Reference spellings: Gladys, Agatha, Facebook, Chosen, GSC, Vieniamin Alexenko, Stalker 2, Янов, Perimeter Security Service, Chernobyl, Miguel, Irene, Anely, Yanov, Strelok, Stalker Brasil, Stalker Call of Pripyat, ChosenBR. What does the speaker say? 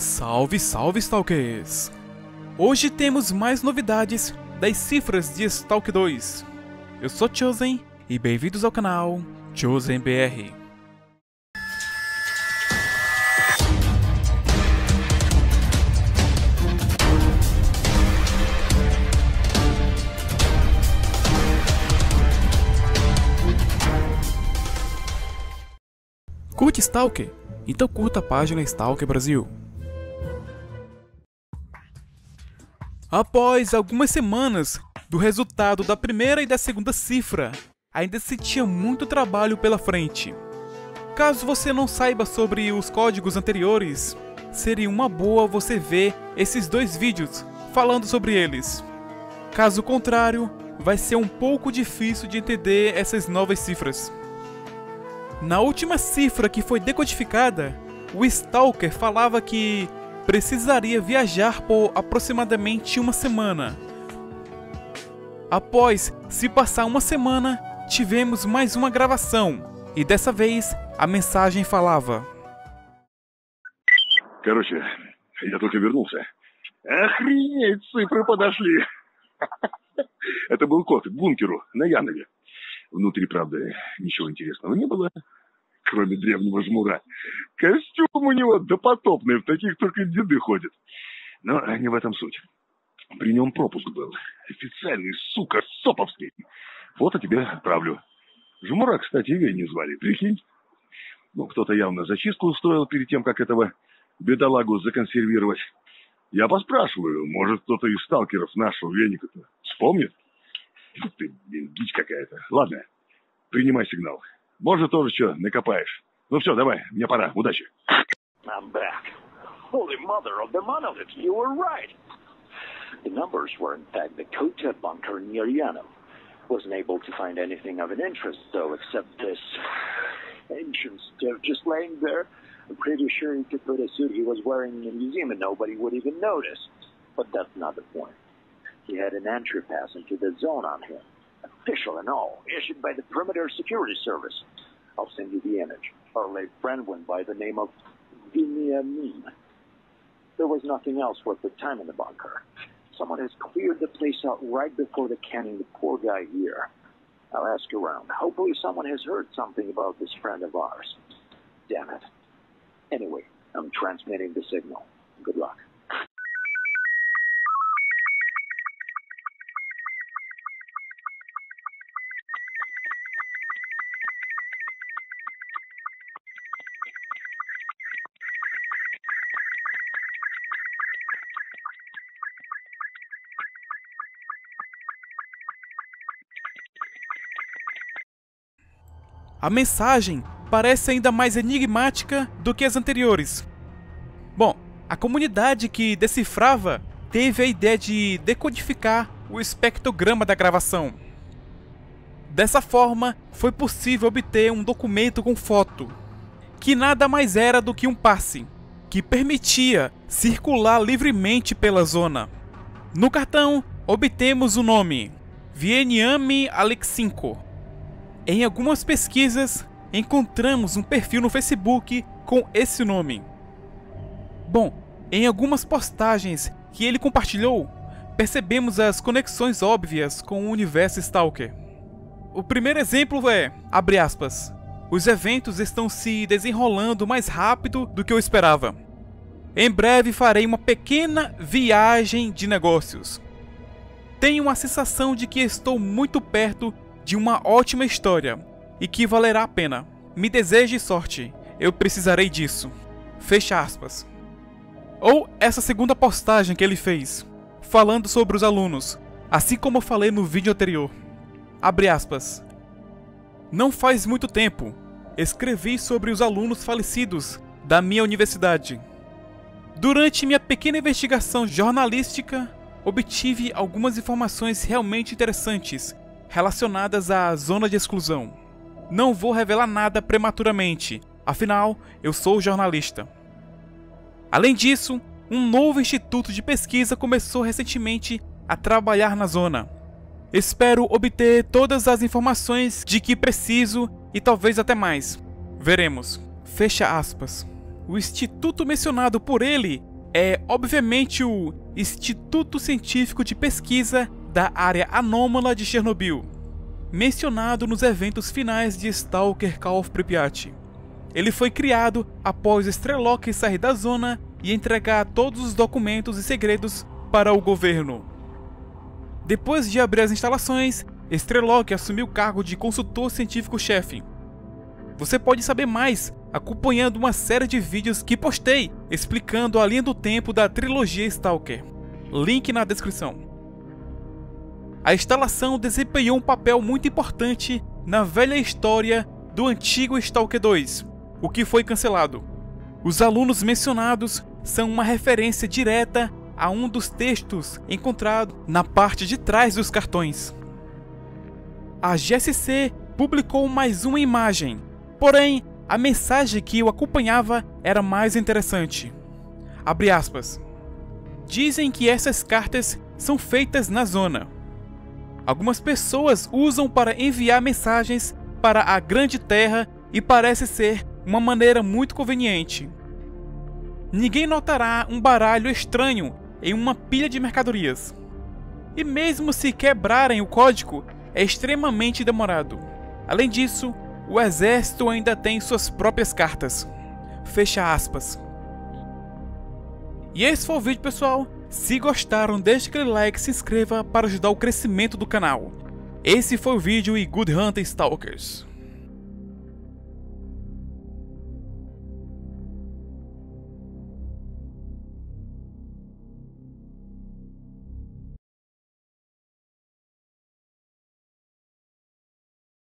Salve, salve, Stalkers! Hoje temos mais novidades das cifras de Stalker 2. Eu sou Chosen e bem-vindos ao canal ChosenBR. Curte Stalker? Então curta a página Stalker Brasil. Após algumas semanas do resultado da primeira e da segunda cifra, ainda se tinha muito trabalho pela frente. Caso você não saiba sobre os códigos anteriores, seria uma boa você ver esses dois vídeos falando sobre eles. Caso contrário, vai ser um pouco difícil de entender essas novas cifras. Na última cifra que foi decodificada, o Stalker falava que precisaria viajar por aproximadamente uma semana. Após se passar uma semana, tivemos mais uma gravação, e dessa vez a mensagem falava: Короче, я только вернулся. Охренеть, цифры подошли. Это был код к бункеру на Янове. Внутри, правда, ничего интересного не было, кроме древнего жмура. Костюм у него допотопный, в таких только деды ходят. Но не в этом суть. При нем пропуск был. Официальный, сука, соповский. Фото тебе отправлю. Жмура, кстати, Вени звали, прикинь. Ну, кто-то явно зачистку устроил перед тем, как этого бедолагу законсервировать. Я поспрашиваю, может, кто-то из сталкеров нашего Веника-то вспомнит? Фу ты, блин, дичь какая-то. Ладно, принимай сигнал. Может, тоже что, накопаешь. Ну все, давай, мне пора. Удачи. I'm back. Holy mother of the monolith, you were right. The numbers were in fact the Kota bunker near Yanov. Wasn't able to find anything of an interest, though, except this ancient stuff just laying there. I'm pretty sure he could put a suit he was wearing in a museum and nobody would even notice. But that's not the point. He had an entry pass into the zone on him, official and all, issued by the Perimeter Security Service. I'll send you the image. Our late friend went by the name of Vieniamin. There was nothing else worth the time in the bunker. Someone has cleared the place out right before the canning the poor guy here. I'll ask around. Hopefully someone has heard something about this friend of ours. Damn it. Anyway, I'm transmitting the signal. Good luck. A mensagem parece ainda mais enigmática do que as anteriores. Bom, a comunidade que decifrava teve a ideia de decodificar o espectrograma da gravação. Dessa forma, foi possível obter um documento com foto, que nada mais era do que um passe, que permitia circular livremente pela zona. No cartão, obtemos o nome Vieniamin Alexenko. Em algumas pesquisas, encontramos um perfil no Facebook com esse nome. Bom, em algumas postagens que ele compartilhou, percebemos as conexões óbvias com o universo Stalker. O primeiro exemplo é, abre aspas, os eventos estão se desenrolando mais rápido do que eu esperava. Em breve farei uma pequena viagem de negócios. Tenho a sensação de que estou muito perto de uma ótima história, e que valerá a pena. Me deseje sorte, eu precisarei disso. Fecha aspas. Ou essa segunda postagem que ele fez, falando sobre os alunos, assim como eu falei no vídeo anterior. Abre aspas. Não faz muito tempo, escrevi sobre os alunos falecidos da minha universidade. Durante minha pequena investigação jornalística, obtive algumas informações realmente interessantes relacionadas à zona de exclusão. Não vou revelar nada prematuramente, afinal, eu sou jornalista. Além disso, um novo instituto de pesquisa começou recentemente a trabalhar na zona. Espero obter todas as informações de que preciso e talvez até mais. Veremos. Fecha aspas. O instituto mencionado por ele é obviamente o Instituto Científico de Pesquisa da Área Anômala de Chernobyl, mencionado nos eventos finais de Stalker Call of Pripyat. Ele foi criado após Strelok sair da zona e entregar todos os documentos e segredos para o governo. Depois de abrir as instalações, Strelok assumiu o cargo de consultor científico-chefe. Você pode saber mais acompanhando uma série de vídeos que postei explicando a linha do tempo da trilogia Stalker. Link na descrição. A instalação desempenhou um papel muito importante na velha história do antigo Stalker 2, o que foi cancelado. Os alunos mencionados são uma referência direta a um dos textos encontrado na parte de trás dos cartões. A GSC publicou mais uma imagem, porém a mensagem que o acompanhava era mais interessante. Abre aspas. Dizem que essas cartas são feitas na zona. Algumas pessoas usam para enviar mensagens para a Grande Terra e parece ser uma maneira muito conveniente. Ninguém notará um baralho estranho em uma pilha de mercadorias. E mesmo se quebrarem o código, é extremamente demorado. Além disso, o exército ainda tem suas próprias cartas. Fecha aspas. E esse foi o vídeo, pessoal. Se gostaram, deixe aquele like e se inscreva para ajudar o crescimento do canal. Esse foi o vídeo e Good Hunting Stalkers!